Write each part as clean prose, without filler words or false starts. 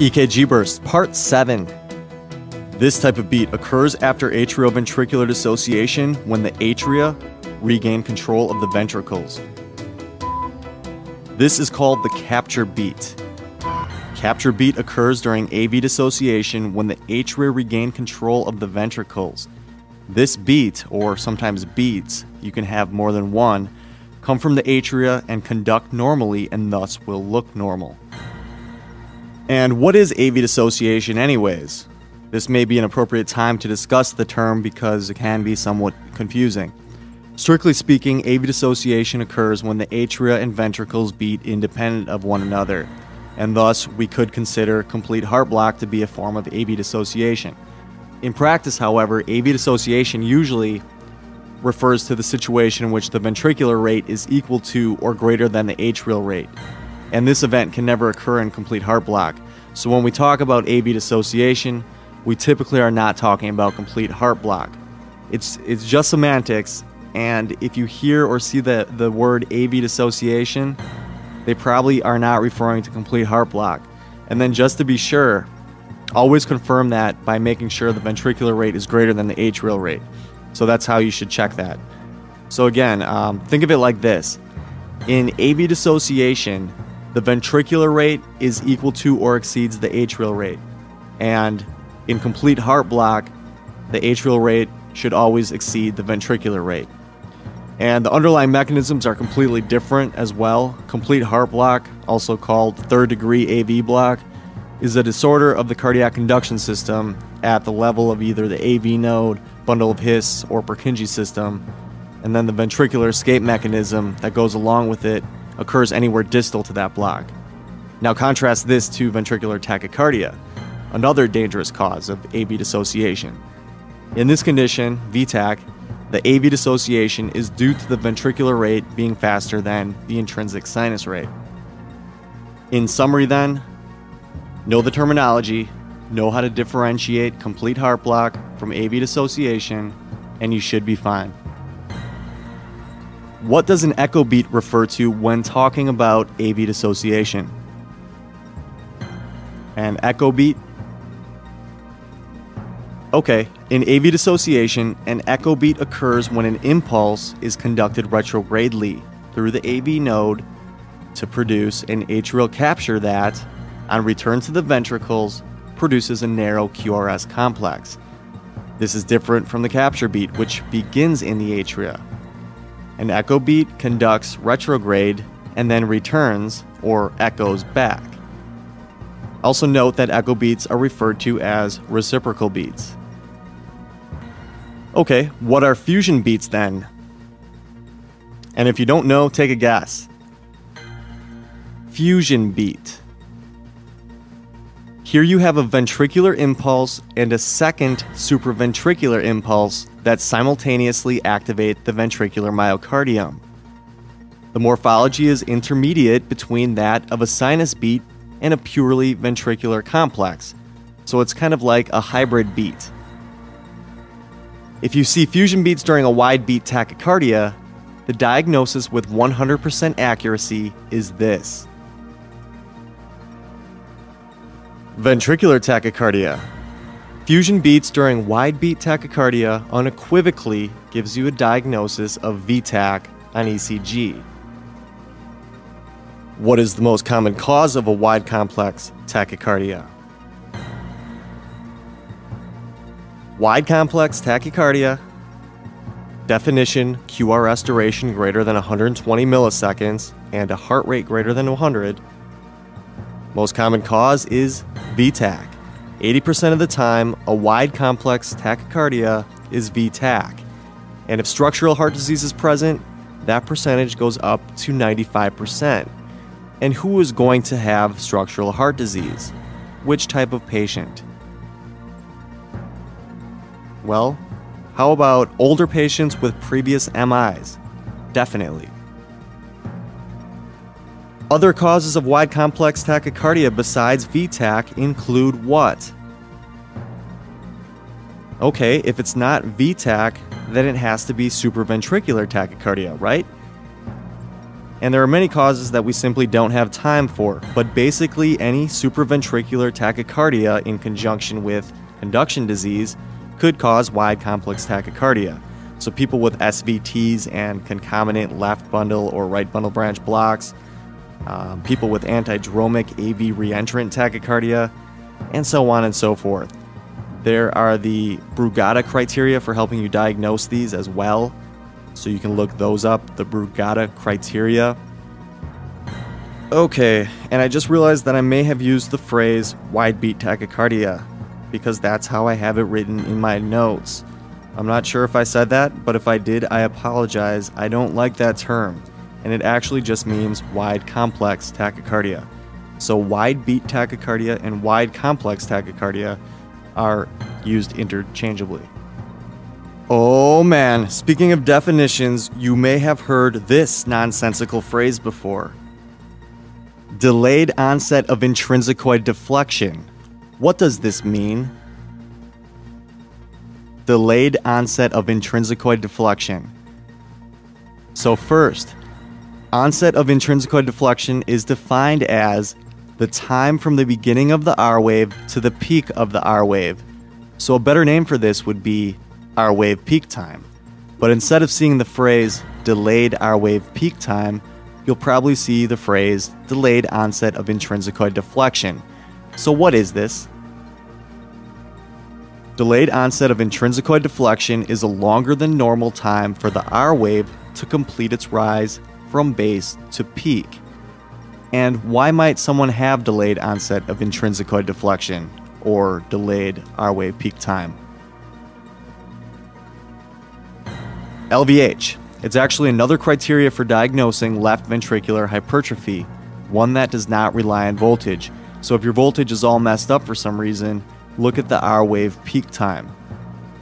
EKG Burst, Part 7. This type of beat occurs after atrioventricular dissociation when the atria regain control of the ventricles. This is called the capture beat. Capture beat occurs during AV dissociation when the atria regain control of the ventricles. This beat, or sometimes beats, you can have more than one, come from the atria and conduct normally and thus will look normal. And what is AV dissociation anyways? This may be an appropriate time to discuss the term because it can be somewhat confusing. Strictly speaking, AV dissociation occurs when the atria and ventricles beat independent of one another, and thus we could consider complete heart block to be a form of AV dissociation. In practice, however, AV dissociation usually refers to the situation in which the ventricular rate is equal to or greater than the atrial rate, and this event can never occur in complete heart block. So when we talk about AV dissociation, we typically are not talking about complete heart block. It's just semantics, and if you hear or see the word AV dissociation, they probably are not referring to complete heart block. And then just to be sure, always confirm that by making sure the ventricular rate is greater than the atrial rate. So that's how you should check that. So again, think of it like this. In AV dissociation, the ventricular rate is equal to or exceeds the atrial rate. And in complete heart block, the atrial rate should always exceed the ventricular rate. And the underlying mechanisms are completely different as well. Complete heart block, also called third-degree AV block, is a disorder of the cardiac conduction system at the level of either the AV node, bundle of His, or Purkinje system, and then the ventricular escape mechanism that goes along with it occurs anywhere distal to that block. Now contrast this to ventricular tachycardia, another dangerous cause of AV dissociation. In this condition, VTAC, the AV dissociation is due to the ventricular rate being faster than the intrinsic sinus rate. In summary then, know the terminology, know how to differentiate complete heart block from AV dissociation, and you should be fine. What does an echo beat refer to when talking about AV dissociation? An echo beat? Okay, in AV dissociation, an echo beat occurs when an impulse is conducted retrogradely through the AV node to produce an atrial capture that, on return to the ventricles, produces a narrow QRS complex. This is different from the capture beat, which begins in the atria. An echo beat conducts retrograde and then returns or echoes back. Also note that echo beats are referred to as reciprocal beats. Okay, what are fusion beats then? And if you don't know, take a guess. Fusion beat. Here you have a ventricular impulse and a second supraventricular impulse that simultaneously activate the ventricular myocardium. The morphology is intermediate between that of a sinus beat and a purely ventricular complex, so it's kind of like a hybrid beat. If you see fusion beats during a wide beat tachycardia, the diagnosis with 100% accuracy is this. Ventricular tachycardia. Fusion beats during wide beat tachycardia unequivocally gives you a diagnosis of VTAC on ECG. What is the most common cause of a wide complex tachycardia? Wide complex tachycardia. Definition: QRS duration greater than 120 milliseconds and a heart rate greater than 100. Most common cause is VTAC. 80% of the time, a wide complex tachycardia is VTAC. And if structural heart disease is present, that percentage goes up to 95%. And who is going to have structural heart disease? Which type of patient? Well, how about older patients with previous MIs? Definitely. Other causes of wide complex tachycardia besides VTAC include what? Okay, if it's not VTAC, then it has to be supraventricular tachycardia, right? and there are many causes that we simply don't have time for, but basically any supraventricular tachycardia in conjunction with conduction disease could cause wide complex tachycardia. So people with SVTs and concomitant left bundle or right bundle branch blocks, people with antidromic AV reentrant tachycardia, and so on and so forth. There are the Brugada criteria for helping you diagnose these as well, so you can look those up, the Brugada criteria. Okay, and I just realized that I may have used the phrase wide beat tachycardia, because that's how I have it written in my notes. I'm not sure if I said that, but if I did, I apologize. I don't like that term, and it actually just means wide complex tachycardia. So wide beat tachycardia and wide complex tachycardia are used interchangeably. Oh man, speaking of definitions, you may have heard this nonsensical phrase before. Delayed onset of intrinsicoid deflection. What does this mean? Delayed onset of intrinsicoid deflection. So first, onset of intrinsicoid deflection is defined as the time from the beginning of the R wave to the peak of the R wave. So a better name for this would be R wave peak time. But instead of seeing the phrase delayed R wave peak time, you'll probably see the phrase delayed onset of intrinsicoid deflection. So what is this? Delayed onset of intrinsicoid deflection is a longer than normal time for the R wave to complete its rise from base to peak. And why might someone have delayed onset of intrinsicoid deflection or delayed R wave peak time? LVH. It's actually another criteria for diagnosing left ventricular hypertrophy, one that does not rely on voltage. So if your voltage is all messed up for some reason, look at the R wave peak time.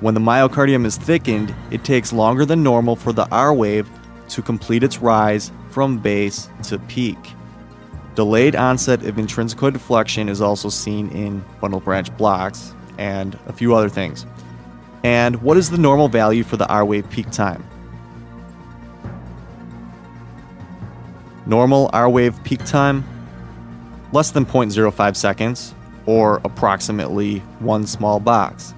When the myocardium is thickened, it takes longer than normal for the R wave to complete its rise from base to peak. Delayed onset of intrinsicoid deflection is also seen in bundle branch blocks and a few other things. And what is the normal value for the R wave peak time? Normal R wave peak time? Less than 0.05 seconds, or approximately one small box.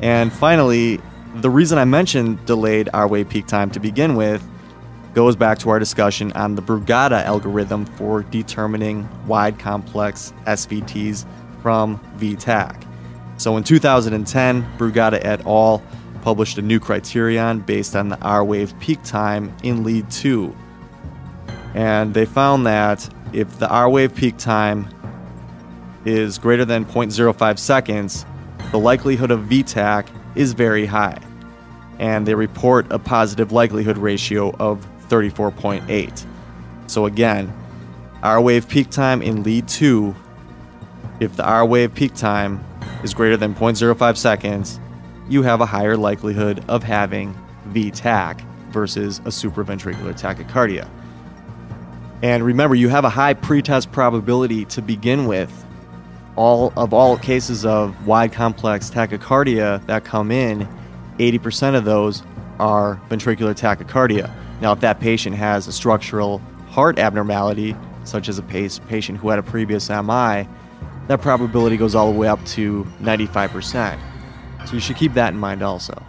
And finally, the reason I mentioned delayed R wave peak time to begin with goes back to our discussion on the Brugada algorithm for determining wide complex SVTs from VTAC. So in 2010, Brugada et al. Published a new criterion based on the R wave peak time in lead 2. And they found that if the R wave peak time is greater than 0.05 seconds, the likelihood of VTAC is very high. And they report a positive likelihood ratio of 34.8. So again, R wave peak time in lead 2, if the R wave peak time is greater than 0.05 seconds, you have a higher likelihood of having VTAC versus a supraventricular tachycardia. And remember, you have a high pretest probability to begin with. All cases of wide complex tachycardia that come in, 80% of those are ventricular tachycardia. Now, if that patient has a structural heart abnormality, such as a patient who had a previous MI, that probability goes all the way up to 95%. So you should keep that in mind also.